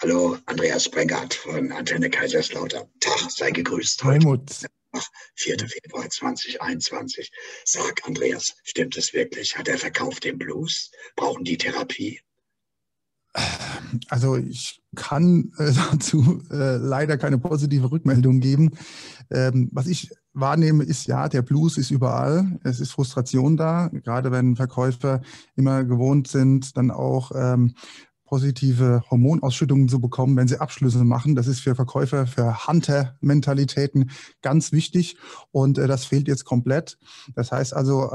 Hallo, Andreas Sprengart von Antenne Kaiserslautern. Tag, sei gegrüßt. Helmut. 4. Februar 2021. Sag, Andreas, stimmt es wirklich? Hat der Verkauf den Blues? Brauchen die Therapie? Also ich kann dazu leider keine positive Rückmeldung geben. Was ich wahrnehme ist, ja, der Blues ist überall. Es ist Frustration da, gerade wenn Verkäufer immer gewohnt sind, dann auch positive Hormonausschüttungen zu bekommen, wenn sie Abschlüsse machen. Das ist für Verkäufer, für Hunter-Mentalitäten ganz wichtig und das fehlt jetzt komplett. Das heißt also,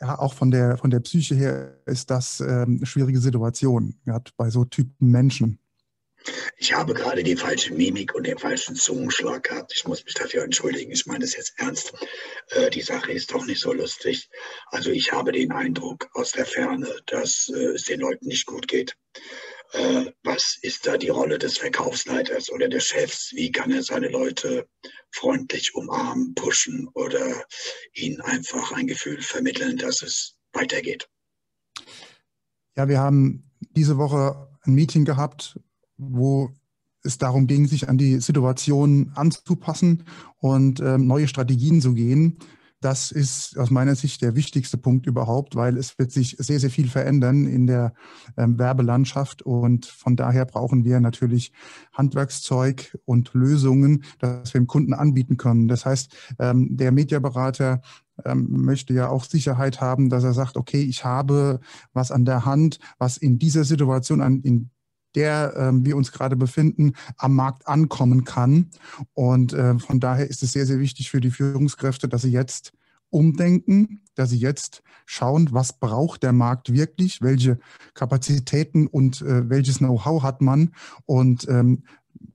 ja, auch von der Psyche her ist das eine schwierige Situation, gerade bei so Typen Menschen. Ich habe gerade die falsche Mimik und den falschen Zungenschlag gehabt. Ich muss mich dafür entschuldigen. Ich meine das jetzt ernst. Die Sache ist doch nicht so lustig. Also ich habe den Eindruck aus der Ferne, dass es den Leuten nicht gut geht. Was ist da die Rolle des Verkaufsleiters oder des Chefs? Wie kann er seine Leute freundlich umarmen, pushen oder ihnen einfach ein Gefühl vermitteln, dass es weitergeht? Ja, wir haben diese Woche ein Meeting gehabt, wo es darum ging, sich an die Situation anzupassen und neue Strategien zu gehen. Das ist aus meiner Sicht der wichtigste Punkt überhaupt, weil es wird sich sehr, sehr viel verändern in der Werbelandschaft und von daher brauchen wir natürlich Handwerkszeug und Lösungen, das wir dem Kunden anbieten können. Das heißt, der Mediaberater möchte ja auch Sicherheit haben, dass er sagt, okay, ich habe was an der Hand, was in dieser Situation, in der wir uns gerade befinden, am Markt ankommen kann. Und von daher ist es sehr, sehr wichtig für die Führungskräfte, dass sie jetzt umdenken, dass sie jetzt schauen, was braucht der Markt wirklich, welche Kapazitäten und welches Know-how hat man und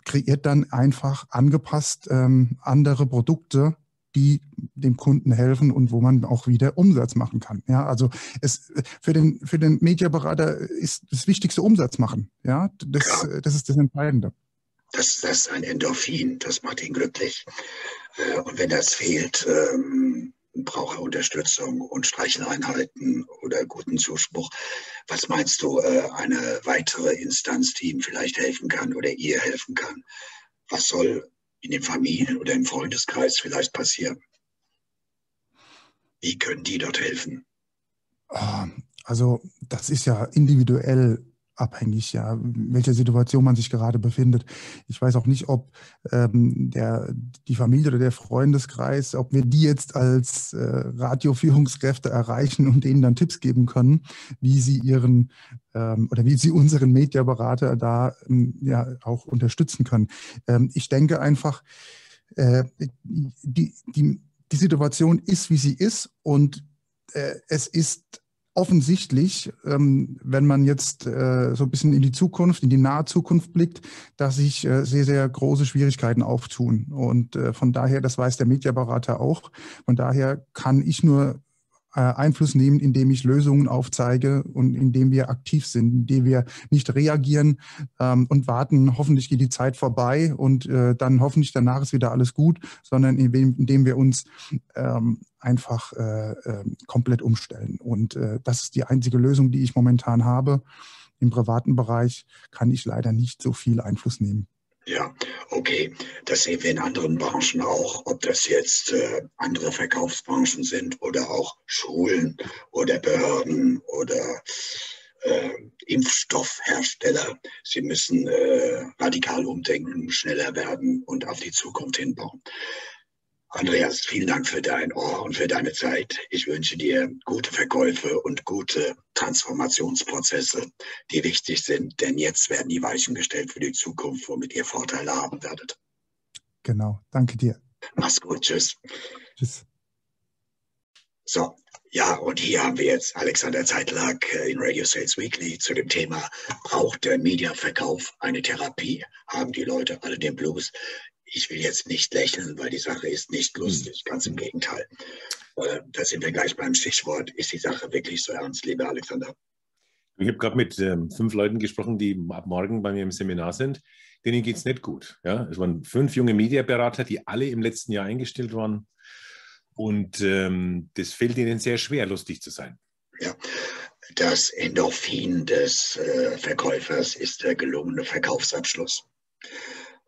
kreiert dann einfach angepasst andere Produkte, die dem Kunden helfen und wo man auch wieder Umsatz machen kann. Ja, also es für den Mediaberater ist das Wichtigste Umsatz machen. Ja, das ist das Entscheidende. Das ist ein Endorphin, das macht ihn glücklich. Und wenn das fehlt, braucht er Unterstützung und Streicheleinheiten oder guten Zuspruch. Was meinst du, eine weitere Instanz, die ihm vielleicht helfen kann oder ihr helfen kann? Was soll in den Familien oder im Freundeskreis vielleicht passieren? Wie können die dort helfen? Also das ist ja individuell abhängig, ja, in welcher Situation man sich gerade befindet. Ich weiß auch nicht, ob die Familie oder der Freundeskreis, ob wir die jetzt als Radioführungskräfte erreichen und denen dann Tipps geben können, wie sie unseren Mediaberater da ja auch unterstützen können. Ich denke einfach, die Situation ist, wie sie ist und es ist offensichtlich, wenn man jetzt so ein bisschen in die Zukunft, in die nahe Zukunft blickt, dass sich sehr, sehr große Schwierigkeiten auftun. Und von daher, das weiß der Mediaberater auch, von daher kann ich nur Einfluss nehmen, indem ich Lösungen aufzeige und indem wir aktiv sind, indem wir nicht reagieren und warten, hoffentlich geht die Zeit vorbei und dann hoffentlich danach ist wieder alles gut, sondern indem wir uns einfach komplett umstellen. Und das ist die einzige Lösung, die ich momentan habe. Im privaten Bereich kann ich leider nicht so viel Einfluss nehmen. Ja, okay. Das sehen wir in anderen Branchen auch, ob das jetzt andere Verkaufsbranchen sind oder auch Schulen oder Behörden oder Impfstoffhersteller. Sie müssen radikal umdenken, schneller werden und auf die Zukunft hinbauen. Andreas, vielen Dank für dein Ohr und für deine Zeit. Ich wünsche dir gute Verkäufe und gute Transformationsprozesse, die wichtig sind, denn jetzt werden die Weichen gestellt für die Zukunft, womit ihr Vorteile haben werdet. Genau, danke dir. Mach's gut, tschüss. Tschüss. So, ja, und hier haben wir jetzt Alexander Zeitelhack in Radio Sales Weekly zu dem Thema: Braucht der Mediaverkauf eine Therapie? Haben die Leute alle den Blues? Ich will jetzt nicht lächeln, weil die Sache ist nicht lustig, ganz im Gegenteil. Da sind wir gleich beim Stichwort. Ist die Sache wirklich so ernst, lieber Alexander? Ich habe gerade mit 5 Leuten gesprochen, die ab morgen bei mir im Seminar sind. Denen geht es nicht gut. Ja? Es waren 5 junge Mediaberater, die alle im letzten Jahr eingestellt waren. Und das fällt ihnen sehr schwer, lustig zu sein. Ja. das Endorphin des Verkäufers ist der gelungene Verkaufsabschluss.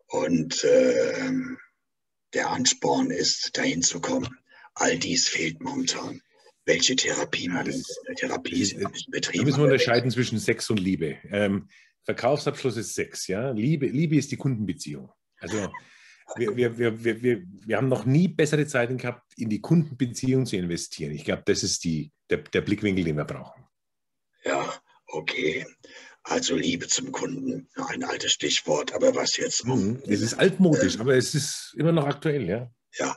Und der Ansporn ist, dahin zu kommen. All dies fehlt momentan. Welche Therapie man in Betrieb. Da müssen wir unterscheiden zwischen Sex und Liebe. Verkaufsabschluss ist Sex, ja. Liebe ist die Kundenbeziehung. Also wir haben noch nie bessere Zeiten gehabt, in die Kundenbeziehung zu investieren. Ich glaube, das ist der Blickwinkel, den wir brauchen. Ja, okay. Also Liebe zum Kunden, ein altes Stichwort, aber was jetzt? Es ist altmodisch, aber es ist immer noch aktuell, ja. Ja,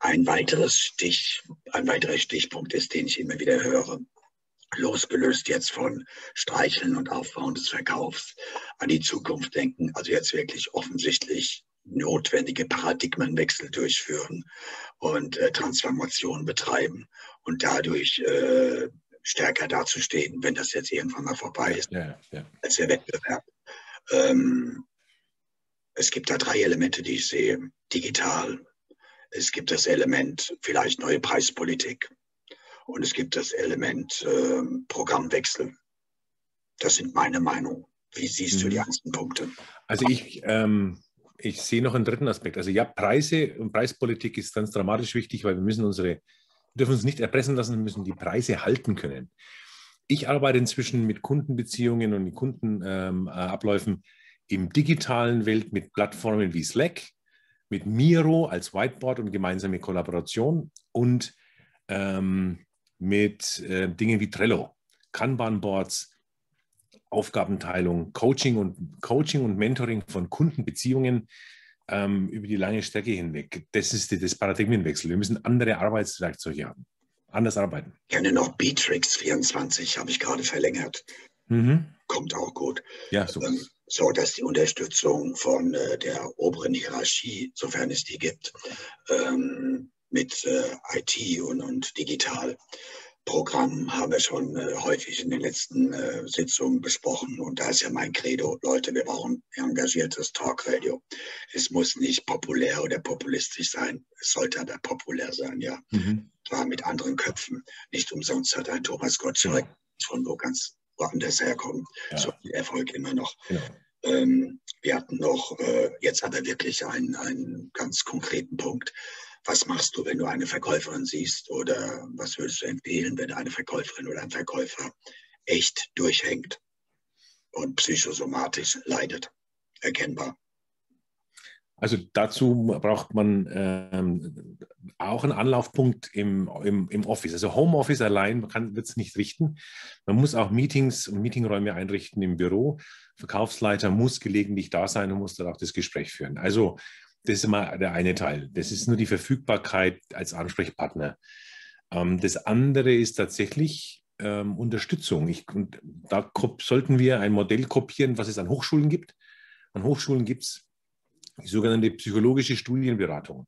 ein weiterer Stichpunkt ist, den ich immer wieder höre, losgelöst jetzt von Streicheln und Aufbauen des Verkaufs, an die Zukunft denken, also jetzt wirklich offensichtlich notwendige Paradigmenwechsel durchführen und Transformation betreiben und dadurch stärker dazustehen, wenn das jetzt irgendwann mal vorbei ist, als der Wettbewerb. Es gibt da 3 Elemente, die ich sehe. Digital, es gibt das Element vielleicht neue Preispolitik und es gibt das Element Programmwechsel. Das sind meine Meinung. Wie siehst du die ganzen Punkte? Also ich sehe noch einen dritten Aspekt. Also ja, Preise und Preispolitik ist ganz dramatisch wichtig, weil wir dürfen uns nicht erpressen lassen, wir müssen die Preise halten können. Ich arbeite inzwischen mit Kundenbeziehungen und Kundenabläufen im digitalen Welt mit Plattformen wie Slack, mit Miro als Whiteboard und gemeinsame Kollaboration und mit Dingen wie Trello, Kanban-Boards, Aufgabenteilung, Coaching und Mentoring von Kundenbeziehungen über die lange Strecke hinweg. Das ist das Paradigmenwechsel. Wir müssen andere Arbeitswerkzeuge haben, anders arbeiten. Ich kenne noch Beatrix24, habe ich gerade verlängert. Kommt auch gut. Ja, super. So dass die Unterstützung von der oberen Hierarchie, sofern es die gibt, mit IT und Digitalprogrammen haben wir schon häufig in den letzten Sitzungen besprochen. Und da ist ja mein Credo, Leute, wir brauchen engagiertes Talkradio. Es muss nicht populär oder populistisch sein, es sollte aber populär sein, ja. Zwar mit anderen Köpfen. Nicht umsonst hat ein Thomas Gottschalk von wo ganz woanders herkommen, so viel Erfolg immer noch. Genau. Wir hatten noch jetzt aber wirklich einen ganz konkreten Punkt. Was machst du, wenn du eine Verkäuferin siehst, oder was würdest du empfehlen, wenn eine Verkäuferin oder ein Verkäufer echt durchhängt und psychosomatisch leidet, erkennbar? Also dazu braucht man auch einen Anlaufpunkt im Office. Also Homeoffice allein wird es nicht richten. Man muss auch Meetings und Meetingräume einrichten im Büro. Verkaufsleiter muss gelegentlich da sein und muss dann auch das Gespräch führen. Also das ist mal der eine Teil. Das ist nur die Verfügbarkeit als Ansprechpartner. Das andere ist tatsächlich Unterstützung. Und da sollten wir ein Modell kopieren, was es an Hochschulen gibt. An Hochschulen gibt es die sogenannte psychologische Studienberatung.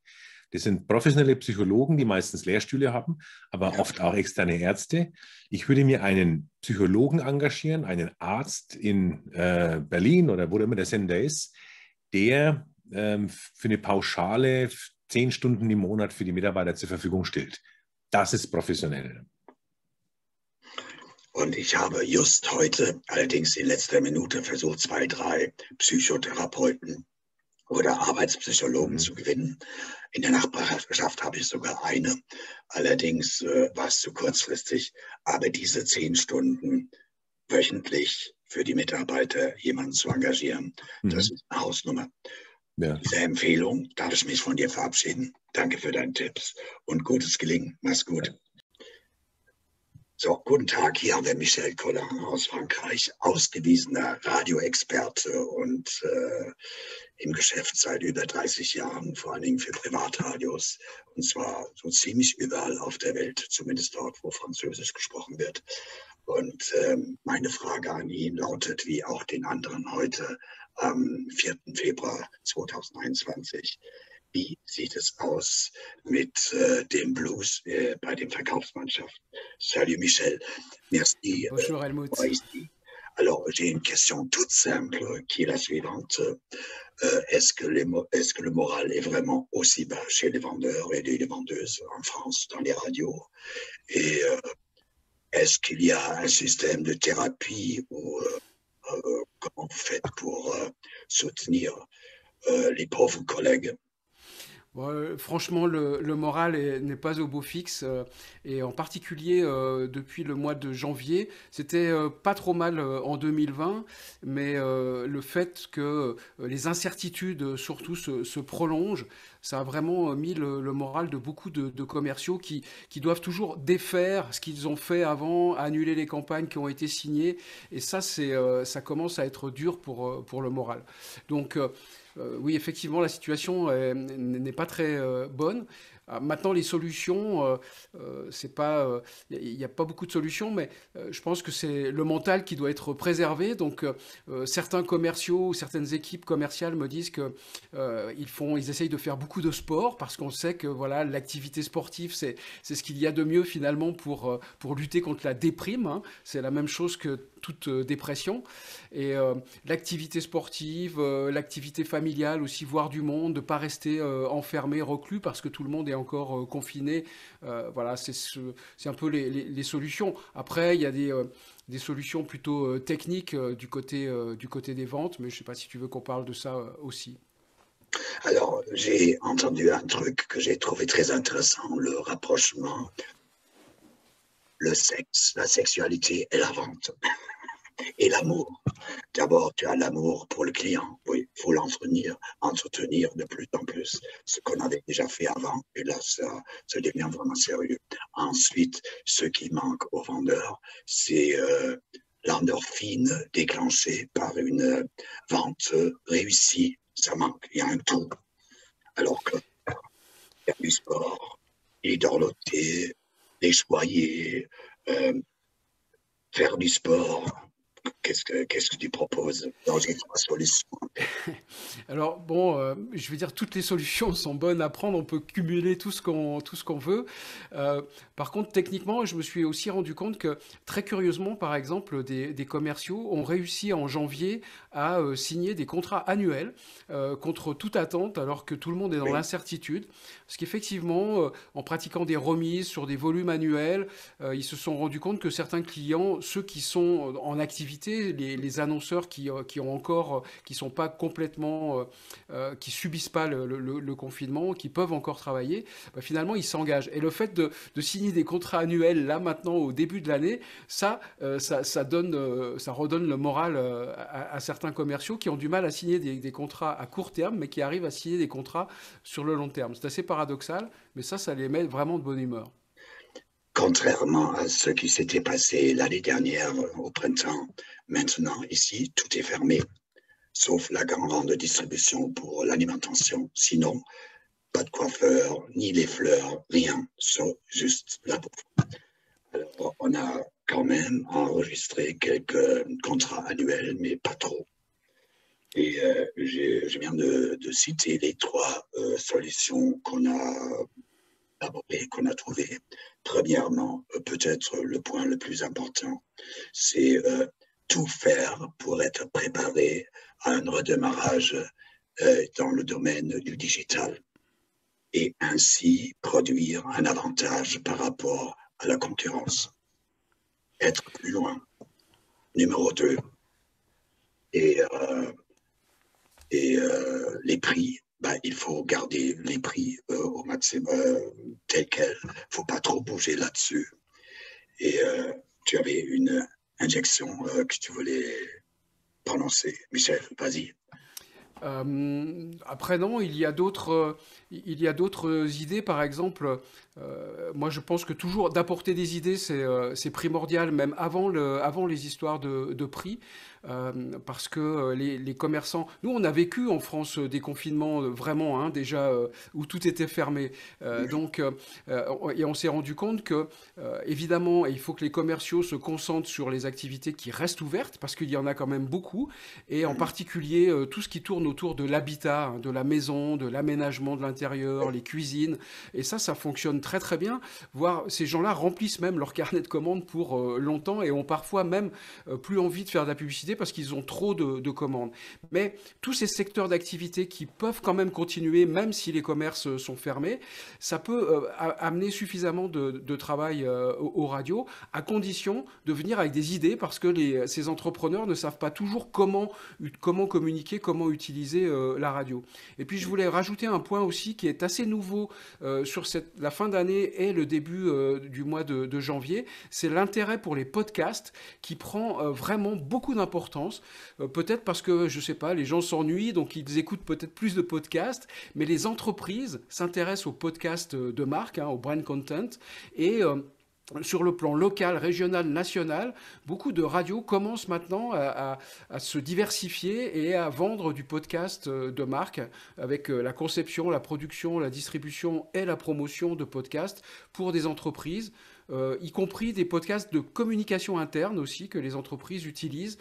Das sind professionelle Psychologen, die meistens Lehrstühle haben, aber oft auch externe Ärzte. Ich würde mir einen Psychologen engagieren, einen Arzt in Berlin oder wo immer der Sender ist, der für eine pauschale 10 Stunden im Monat für die Mitarbeiter zur Verfügung stellt. Das ist professionell. Und ich habe just heute, allerdings in letzter Minute, versucht, 2, 3 Psychotherapeuten oder Arbeitspsychologen zu gewinnen. In der Nachbarschaft habe ich sogar eine. Allerdings war es zu kurzfristig. Aber diese 10 Stunden wöchentlich für die Mitarbeiter jemanden zu engagieren, das ist eine Hausnummer. Ja. Diese Empfehlung darf ich mich von dir verabschieden. Danke für deine Tipps und gutes Gelingen. Mach's gut. So, guten Tag, hier haben wir Michel Collin aus Frankreich, ausgewiesener Radioexperte und im Geschäft seit über 30 Jahren, vor allen Dingen für Privatradios, und zwar so ziemlich überall auf der Welt, zumindest dort, wo Französisch gesprochen wird. Und meine Frage an ihn lautet, wie auch den anderen heute am 4. Februar 2021, wie sieht es aus mit dem Blues bei den Verkaufsmannschaften? Salut Michel, merci. Bonjour Helmut. Alors, j'ai une question toute simple qui est la suivante. Est-ce que le moral est vraiment aussi bas chez les vendeurs et les vendeuses en France, dans les radios? Et Est-ce qu'il y a un système de thérapie ou comment vous faites pour soutenir les pauvres collègues? Bon, franchement, le moral n'est pas au beau fixe, et en particulier depuis le mois de janvier, c'était pas trop mal en 2020, mais le fait que les incertitudes surtout se prolongent, ça a vraiment mis le moral de beaucoup de commerciaux qui doivent toujours défaire ce qu'ils ont fait avant, annuler les campagnes qui ont été signées, et ça, ça commence à être dur pour le moral. Donc oui, effectivement, la situation n'est pas très bonne. Maintenant, les solutions, il n'y a pas beaucoup de solutions, mais je pense que c'est le mental qui doit être préservé. Donc, certains commerciaux ou certaines équipes commerciales me disent qu'ils essayent de faire beaucoup de sport, parce qu'on sait que voilà, l'activité sportive, c'est ce qu'il y a de mieux finalement pour lutter contre la déprime, hein. C'est la même chose que toute dépression. Et l'activité sportive, l'activité familiale aussi, voir du monde, de ne pas rester enfermé, reclus, parce que tout le monde est encore confiné. Voilà, c'est un peu les solutions. Après, il y a des solutions plutôt techniques du côté des ventes, mais je ne sais pas si tu veux qu'on parle de ça aussi. Alors, j'ai entendu un truc que j'ai trouvé très intéressant, le rapprochement, le sexe, la sexualité et la vente. Et l'amour. D'abord, tu as l'amour pour le client. Oui, il faut l'entretenir de plus en plus. Ce qu'on avait déjà fait avant, et là, ça devient vraiment sérieux. Ensuite, ce qui manque aux vendeurs, c'est l'endorphine déclenchée par une vente réussie. Ça manque, il y a un trou. Alors que il y a du sport, il est dorloté, les choyer, faire du sport. Qu'est-ce que tu proposes dans les trois solutions? Alors bon, je veux dire, toutes les solutions sont bonnes à prendre, on peut cumuler tout ce qu'on veut. Par contre, techniquement, je me suis aussi rendu compte que, très curieusement, par exemple, des commerciaux ont réussi en janvier à signer des contrats annuels contre toute attente, alors que tout le monde est dans oui. l'incertitude. Parce qu'effectivement, en pratiquant des remises sur des volumes annuels, ils se sont rendus compte que certains clients, ceux qui sont en activité, les annonceurs qui ont encore, qui sont pas complètement, qui subissent pas le confinement, qui peuvent encore travailler, bah finalement ils s'engagent. Et le fait de signer des contrats annuels là maintenant au début de l'année, ça redonne le moral à certains commerciaux qui ont du mal à signer des contrats à court terme, mais qui arrivent à signer des contrats sur le long terme. C'est assez paradoxal, mais ça les met vraiment de bonne humeur. Contrairement à ce qui s'était passé l'année dernière au printemps, maintenant ici, tout est fermé, sauf la grande distribution pour l'alimentation. Sinon, pas de coiffeur, ni les fleurs, rien, sauf juste la bouffe. Alors, on a quand même enregistré quelques contrats annuels, mais pas trop. Et je viens de citer les trois solutions qu'on a trouvé. Premièrement, peut-être le point le plus important, c'est tout faire pour être préparé à un redémarrage dans le domaine du digital et ainsi produire un avantage par rapport à la concurrence. Être plus loin, numéro 2, et les prix. Ben, il faut garder les prix au maximum tels quels. Il ne faut pas trop bouger là-dessus. Et tu avais une injection que tu voulais prononcer. Michel, vas-y. Après, non, il y a d'autres idées. Par exemple, moi je pense que toujours d'apporter des idées, c'est primordial, même avant les histoires de prix, parce que les commerçants, nous on a vécu en France des confinements vraiment, hein, déjà, où tout était fermé, donc et on s'est rendu compte que évidemment il faut que les commerciaux se concentrent sur les activités qui restent ouvertes, parce qu'il y en a quand même beaucoup, et en particulier tout ce qui tourne autour de l'habitat, hein, de la maison, de l'aménagement de l'intérieur, les cuisines, et ça fonctionne très très très bien, voire ces gens-là remplissent même leur carnet de commandes pour longtemps et ont parfois même plus envie de faire de la publicité parce qu'ils ont trop de commandes. Mais tous ces secteurs d'activité qui peuvent quand même continuer, même si les commerces sont fermés, ça peut amener suffisamment de travail aux radios, à condition de venir avec des idées, parce que ces entrepreneurs ne savent pas toujours comment communiquer, comment utiliser la radio. Et puis je voulais rajouter un point aussi qui est assez nouveau sur la fin d'année et le début du mois de janvier, c'est l'intérêt pour les podcasts qui prend vraiment beaucoup d'importance, peut-être parce que, je ne sais pas, les gens s'ennuient, donc ils écoutent peut-être plus de podcasts, mais les entreprises s'intéressent aux podcasts de marque, hein, au brand content, et sur le plan local, régional, national, beaucoup de radios commencent maintenant à se diversifier et à vendre du podcast de marque avec la conception, la production, la distribution et la promotion de podcasts pour des entreprises, y compris des podcasts de communication interne aussi que les entreprises utilisent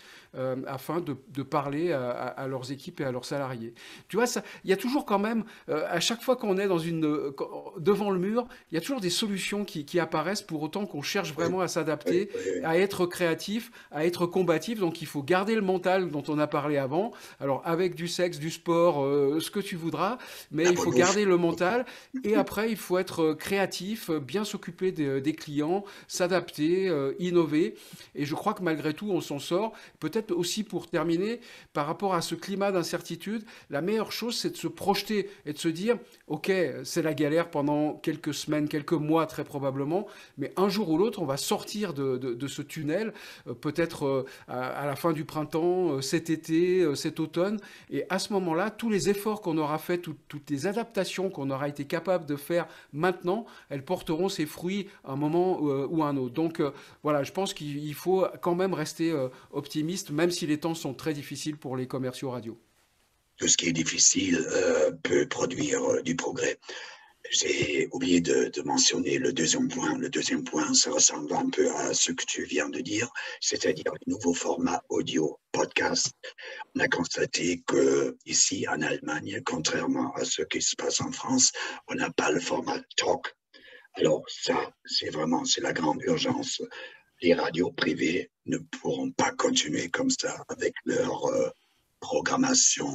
afin de parler à leurs équipes et à leurs salariés. Tu vois, il y a toujours quand même, à chaque fois qu'on est devant le mur, il y a toujours des solutions qui apparaissent, pour autant qu'on cherche vraiment à s'adapter, à être créatif, à être combatif. Donc il faut garder le mental dont on a parlé avant, alors avec du sexe, du sport, ce que tu voudras, mais il faut garder le mental, et après il faut être créatif, bien s'occuper des clients, s'adapter, innover, et je crois que malgré tout on s'en sort. Peut-être aussi pour terminer, par rapport à ce climat d'incertitude, la meilleure chose c'est de se projeter et de se dire ok, c'est la galère pendant quelques semaines, quelques mois très probablement, mais un jour ou l'autre on va sortir de ce tunnel, peut-être à la fin du printemps, cet été, cet automne, et à ce moment-là tous les efforts qu'on aura fait, toutes les adaptations qu'on aura été capable de faire maintenant, elles porteront ses fruits à un moment ou un autre. Donc voilà, je pense qu'il faut quand même rester optimiste, même si les temps sont très difficiles pour les commerciaux radio. Tout ce qui est difficile peut produire du progrès. J'ai oublié de mentionner le deuxième point. Le deuxième point, ça ressemble un peu à ce que tu viens de dire, c'est-à-dire les nouveaux formats audio, podcast. On a constaté qu'ici, en Allemagne, contrairement à ce qui se passe en France, on n'a pas le format talk. Alors ça, c'est la grande urgence. Les radios privées ne pourront pas continuer comme ça avec leur programmation.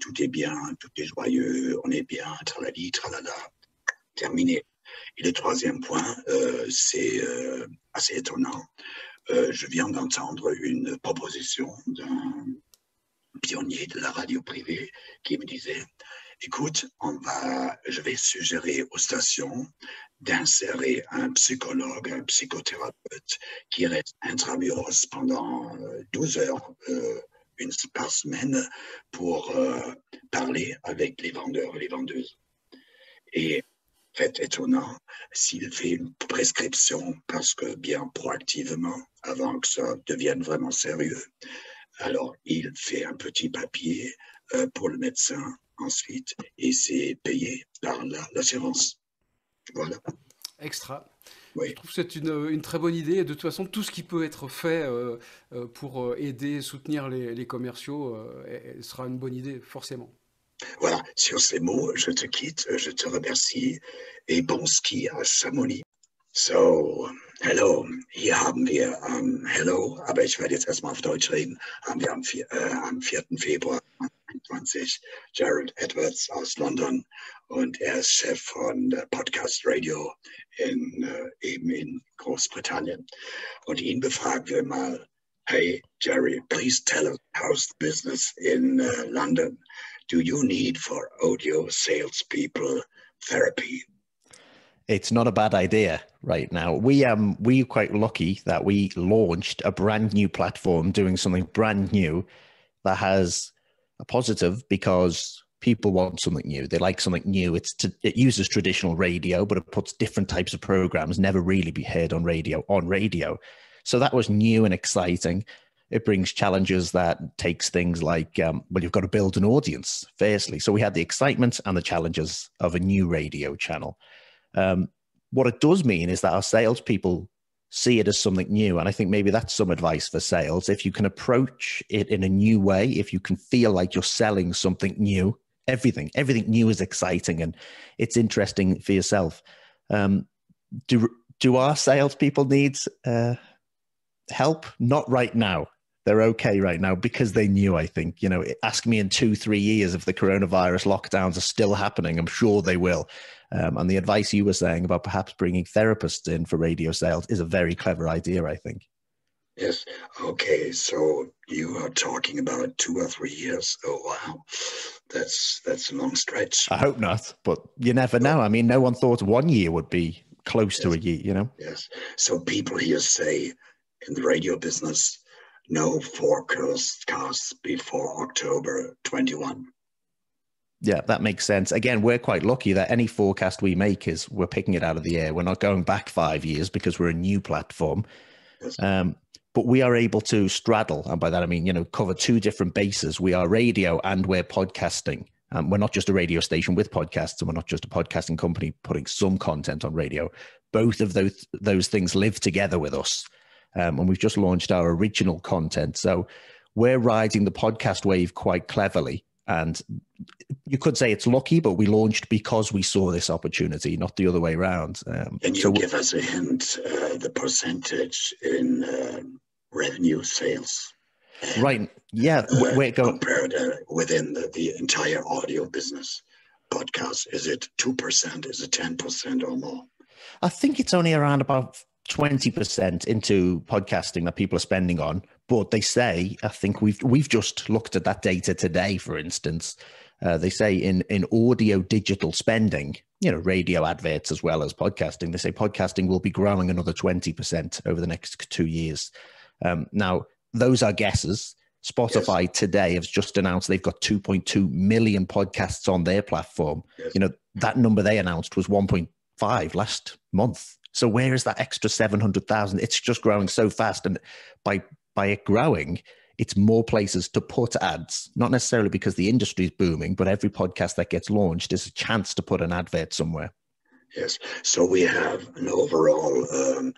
Tout est bien, tout est joyeux, on est bien, tralali, tralala. Terminé. Et le troisième point, c'est assez étonnant. Je viens d'entendre une proposition d'un pionnier de la radio privée qui me disait « Écoute, je vais suggérer aux stations d'insérer un psychologue, un psychothérapeute qui reste intramuros pendant 12 heures par semaine pour parler avec les vendeurs et les vendeuses. » Et fait étonnant, s'il fait une prescription, parce que bien proactivement, avant que ça devienne vraiment sérieux, alors il fait un petit papier pour le médecin ensuite, et c'est payé par l'assurance. Voilà. Extra. Oui. Je trouve que c'est une très bonne idée, et de toute façon, tout ce qui peut être fait pour aider, soutenir les commerciaux sera une bonne idée, forcément. Voilà, sur ces mots, je te quitte, je te remercie, et bon ski à Chamonix. So, hello, hier haben wir, hello, aber ich werde jetzt erstmal auf Deutsch reden, haben wir am 4. Februar 2021 Gerard Edwards aus London, und er ist Chef von Podcast Radio eben in Großbritannien. Und ihn befragen wir mal, hey Jerry, please tell us how's the business in London? Do you need for audio salespeople therapy? It's not a bad idea right now. We're quite lucky that we launched a brand new platform doing something brand new that has a positive, because people want something new. They like something new. It uses traditional radio, but it puts different types of programs never really be heard on radio. So that was new and exciting. It brings challenges that takes things like, well, you've got to build an audience, firstly. So we had the excitement and the challenges of a new radio channel. What it does mean is that our salespeople see it as something new. And I think maybe that's some advice for sales. If you can approach it in a new way, if you can feel like you're selling something new, everything new is exciting and it's interesting for yourself. do our salespeople need help? Not right now. They're okay right now because they knew, I think, you know, ask me in 2-3 years if the coronavirus lockdowns are still happening. I'm sure they will. And the advice you were saying about perhaps bringing therapists in for radio sales is a very clever idea, I think. Yes. Okay. So you are talking about 2 or 3 years. Oh, wow. That's a long stretch. I hope not, but you never know. I mean, no one thought 1 year would be close to a year, you know? Yes. So people here say in the radio business, no forecasts before October 21. Yeah, that makes sense. Again, we're quite lucky that any forecast we make is we're picking it out of the air. We're not going back 5 years because we're a new platform. Yes. But we are able to straddle, and by that I mean, you know, cover two different bases. We are radio and we're podcasting. We're not just a radio station with podcasts, and we're not just a podcasting company putting some content on radio. Both of those things live together with us. And we've just launched our original content. So we're riding the podcast wave quite cleverly. And you could say it's lucky, but we launched because we saw this opportunity, not the other way around. Can you give us a hint, the percentage in revenue sales? Right. Yeah. We're going compared within the entire audio business podcast. Is it 2%? Is it 10% or more? I think it's only around about 20% into podcasting that people are spending on, but they say, I think we've just looked at that data today, for instance, they say in audio digital spending, you know, radio adverts as well as podcasting, they say podcasting will be growing another 20% over the next 2 years. Now, those are guesses. Spotify today has just announced they've got 2.2 million podcasts on their platform. Yes. You know, that number they announced was 1.5 last month. So where is that extra 700,000? It's just growing so fast. And by it growing, it's more places to put ads, not necessarily because the industry is booming, but every podcast that gets launched is a chance to put an advert somewhere. Yes. So we have an overall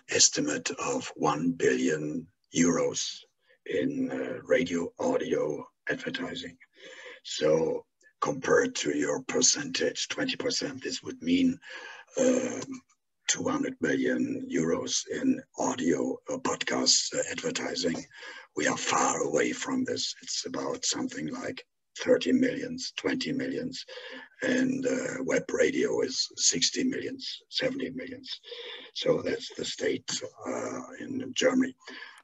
estimate of 1 billion euros in radio audio advertising. So compared to your percentage, 20%, this would mean 200 million euros in audio podcast advertising. We are far away from this. It's about something like 30 millions, 20 millions, and web radio is 60 millions, 70 millions. So that's the state in Germany.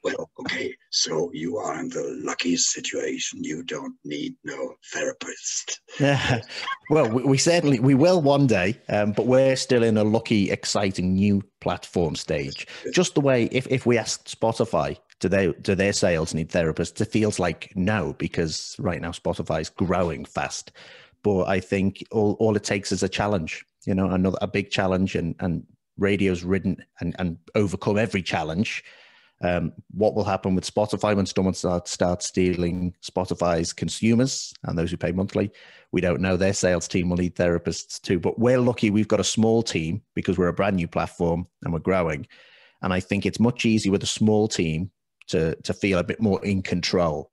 Well, okay, so you are in the lucky situation. You don't need no therapist. Yeah. Well, we will one day, but we're still in a lucky, exciting new platform stage. Just the way if we asked Spotify, do their sales need therapists? It feels like no, because right now Spotify is growing fast. But I think all it takes is a challenge, you know, a big challenge, and radio's ridden and overcome every challenge. What will happen with Spotify when someone starts stealing Spotify's consumers and those who pay monthly? We don't know. Their sales team will need therapists too, but we're lucky we've got a small team because we're a brand new platform and we're growing. And I think it's much easier with a small team to feel a bit more in control.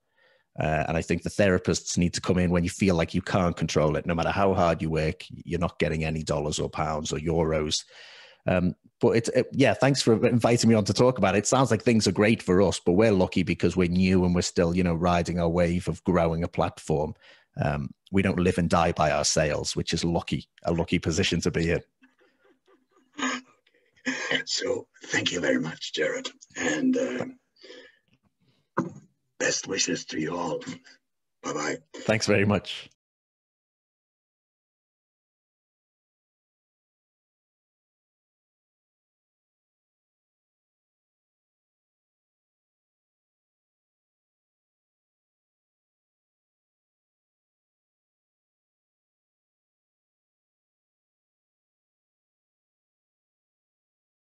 And I think the therapists need to come in when you feel like you can't control it. No matter how hard you work, you're not getting any dollars or pounds or euros. But yeah, thanks for inviting me on to talk about it. It sounds like things are great for us, but we're lucky because we're new and we're still, you know, riding our wave of growing a platform. We don't live and die by our sales, which is lucky, a lucky position to be in. So thank you very much, Gerard. And best wishes to you all. Bye-bye. Thanks very much.